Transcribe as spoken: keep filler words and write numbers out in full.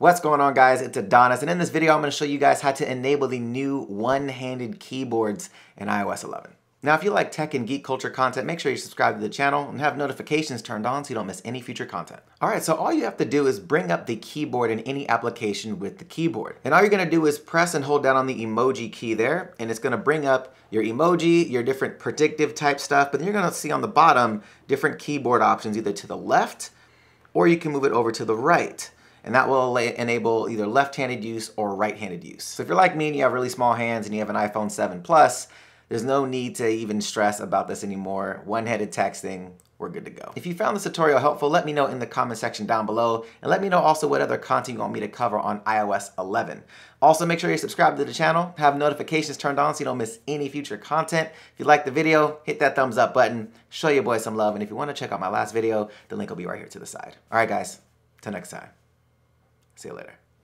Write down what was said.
What's going on, guys? It's Adonis, and in this video I'm going to show you guys how to enable the new one-handed keyboards in iOS eleven. Now, if you like tech and geek culture content, make sure you subscribe to the channel and have notifications turned on so you don't miss any future content. All right, so all you have to do is bring up the keyboard in any application with the keyboard. And all you're going to do is press and hold down on the emoji key there, and it's going to bring up your emoji, your different predictive type stuff, but then you're going to see on the bottom different keyboard options, either to the left or you can move it over to the right. And that will enable either left-handed use or right-handed use. So if you're like me and you have really small hands and you have an iPhone seven Plus, there's no need to even stress about this anymore. One-handed texting, we're good to go. If you found this tutorial helpful, let me know in the comment section down below, and let me know also what other content you want me to cover on iOS eleven. Also, make sure you subscribe to the channel, have notifications turned on so you don't miss any future content. If you like the video, hit that thumbs up button, show your boy some love, and if you want to check out my last video, the link will be right here to the side. All right, guys, till next time. See you later.